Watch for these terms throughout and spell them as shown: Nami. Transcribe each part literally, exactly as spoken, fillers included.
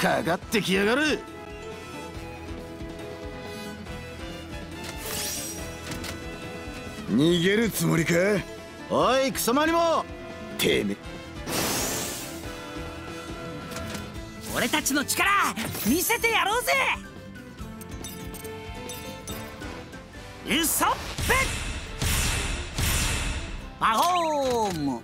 かかってきやがる。逃げるつもりか。おいクソマリモ、てめえ。俺たちの力見せてやろうぜ。ウソップパフォーム。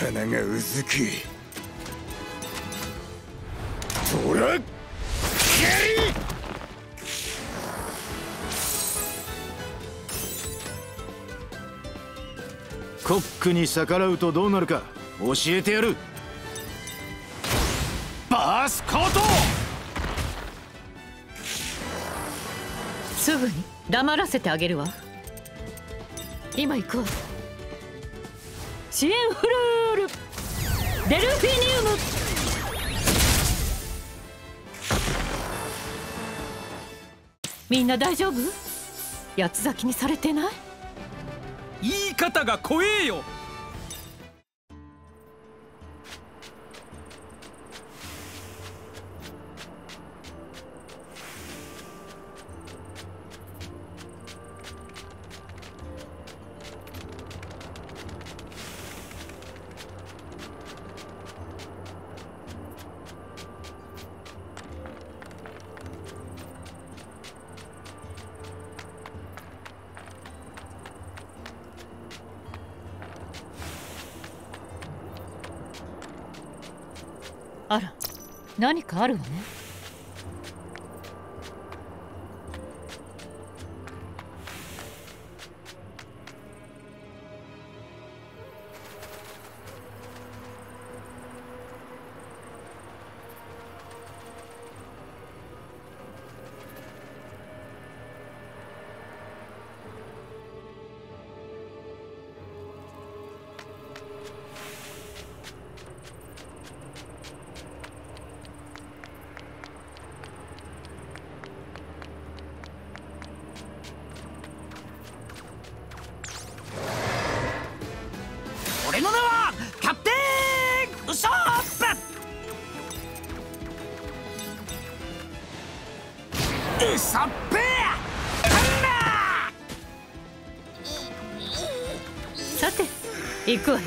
刀がうずくトラックコックに逆らうとどうなるか教えてやる。バースコート。すぐに黙らせてあげるわ。今行こう。シエンフルールデルフィニウム。みんな大丈夫？八つ咲きにされてない？言い方が怖えよ。あら、何かあるわね。さて行くわよ。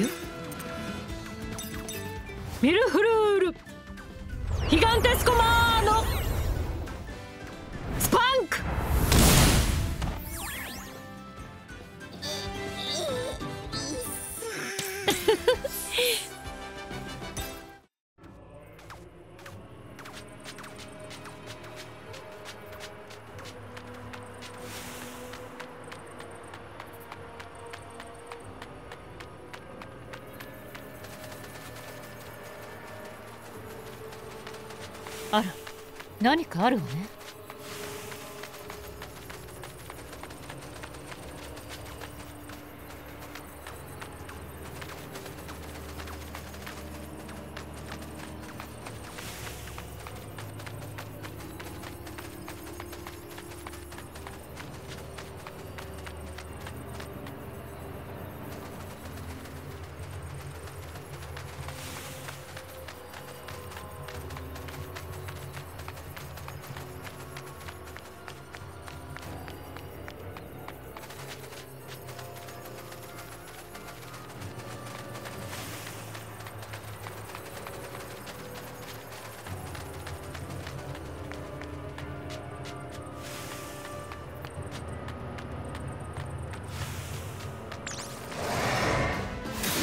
ミルフルールヒガンテスコマーノスパンク。あら、何かあるわね。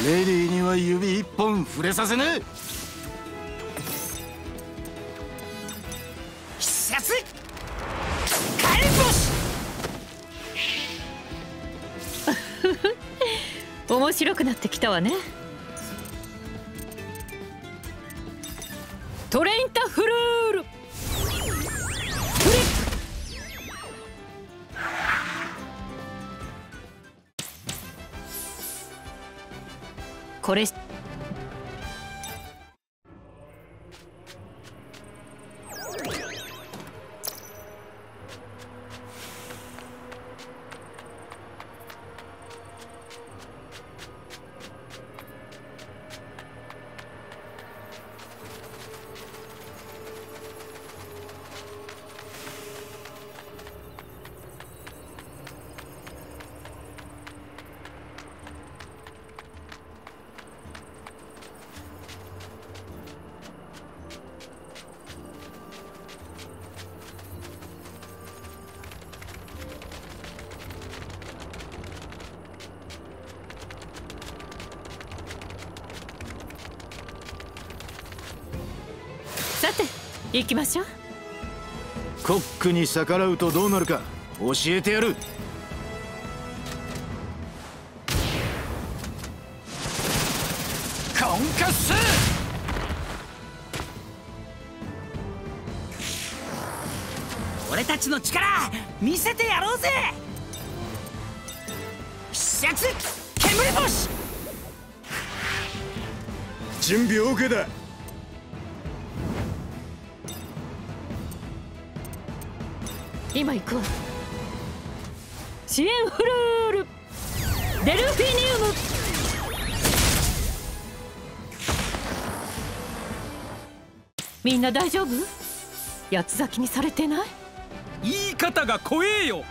レディーには指一本触れさせねえ。必殺解放。面白くなってきたわね。トレインタフルールフリップ。これさて行きましょう。コックに逆らうとどうなるか教えてやる。コンカス俺たちの力見せてやろうぜ。必殺煙星。準備 OK だ。今行くわ。シエンフルールデルフィニウム。みんな大丈夫？八つ咲きにされてない？言い方が怖えよ。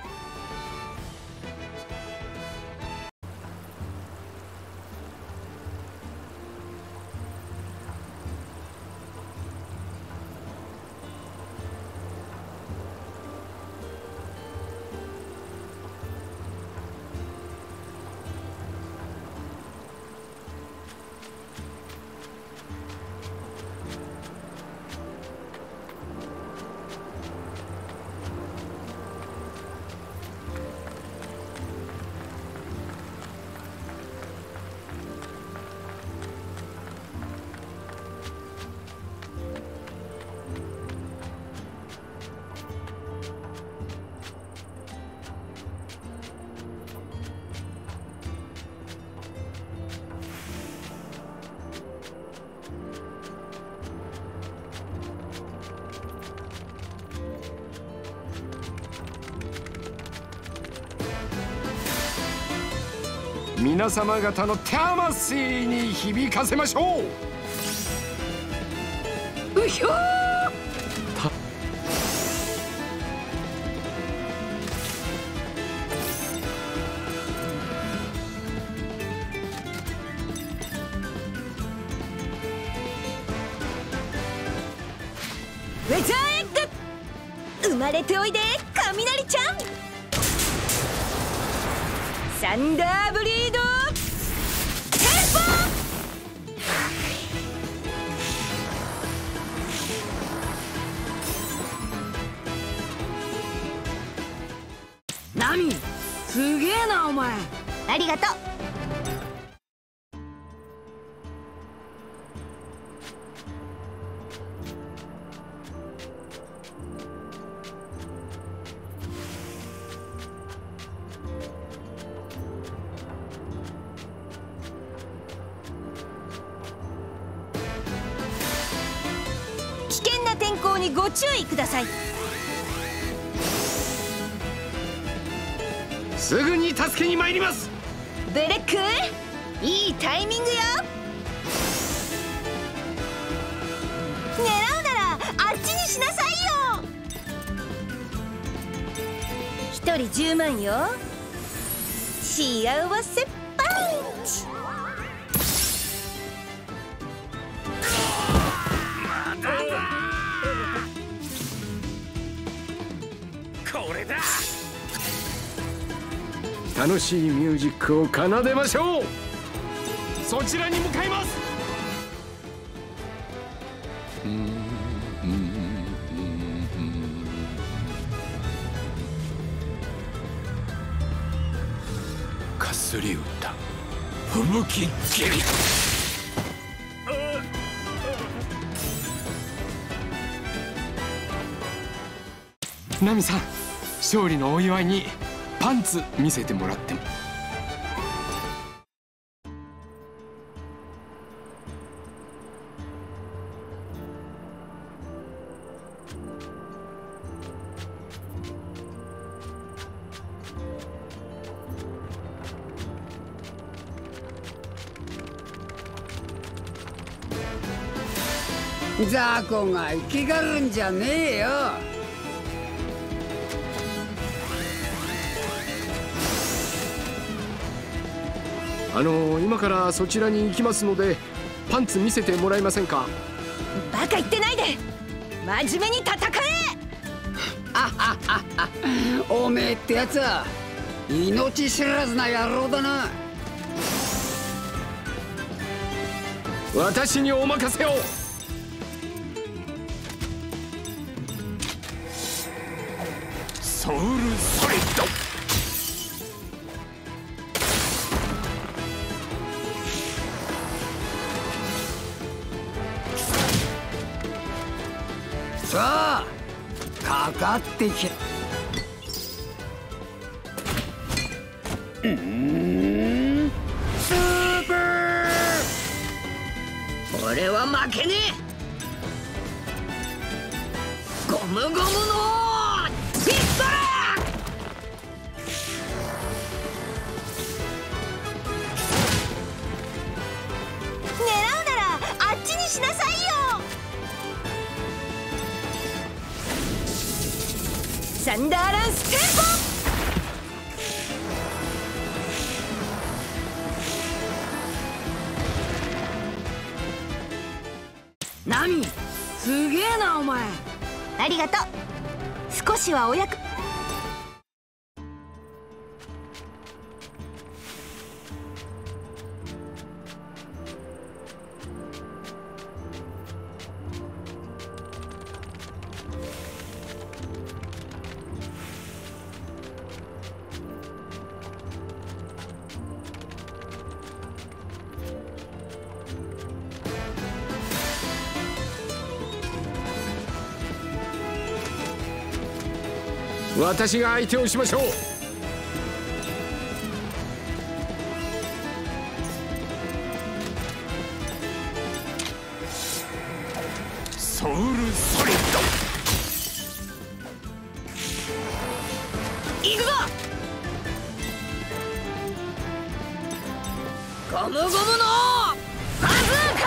皆様方の魂に響かせましょう。うひょーたウェザーエッグ生まれておいで雷ちゃん。サンダーブリードすげえなお前。ありがとう。危険な天候にご注意ください。すぐに助けに参ります。ブレックいいタイミングよ。狙うならあっちにしなさいよ。一人じゅうまんよ。幸せパンチ。まだだこれだ。楽しいミュージックを奏でましょう。そちらに向かいます。かすり歌吹雪切り。ナミさん勝利のお祝いにパンツ見せてもらっても。雑魚が生きがるんじゃねえよ。あのー、今からそちらに行きますのでパンツ見せてもらえませんか。バカ言ってないで真面目に戦え。おめえってやつは命知らずな野郎だな。私にお任せを。ソウルソリッド。さあ、かかってき。うん。スーパー。俺は負けねえ。ゴムゴムのピストル。狙うならあっちにしなさいよ。サンダーランステンポ。ナミ、すげえなお前。ありがとう。少しはお役。私が相手をしましょう。ソウルソリッド。行くぞ。ゴムゴムのバズーカ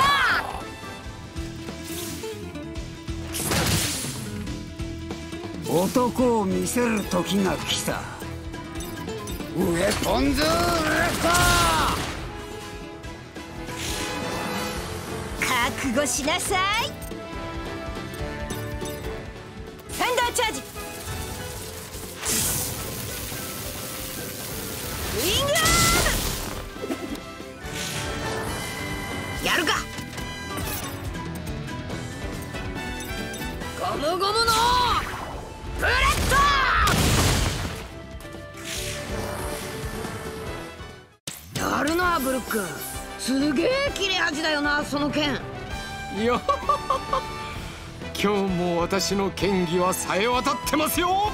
ー。男を見せる時が来た。ウエポンズウエパー。覚悟しなさい。サンダーチャージ。ウィングアーム。やるか。ゴムゴムのブレッド。やるなブルック。すげえ切れ味だよなその剣。いや今日も私の剣技はさえ渡ってますよ。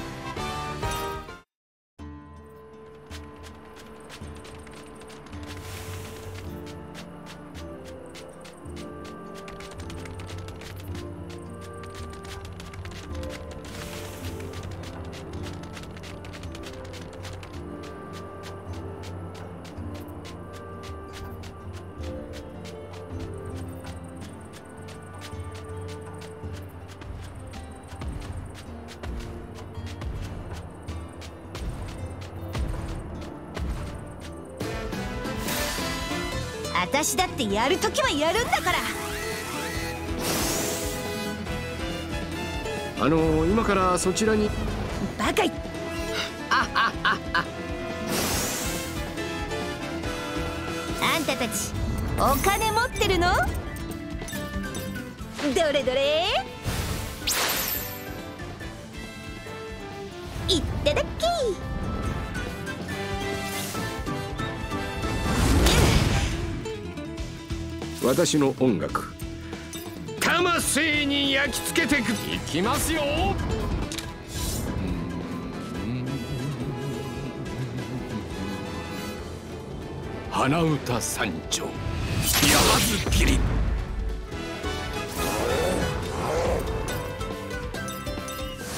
私だってやるときはやるんだから。あの今からそちらに。バカい。あんたたちお金持ってるの？どれどれ。いっただっけ。私の音楽、魂に焼き付けてく。いきますよ。花歌三丁山津切り。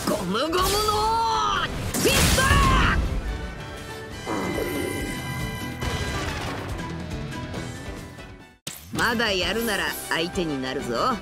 ゴムゴムのピストル。まだやるなら相手になるぞ。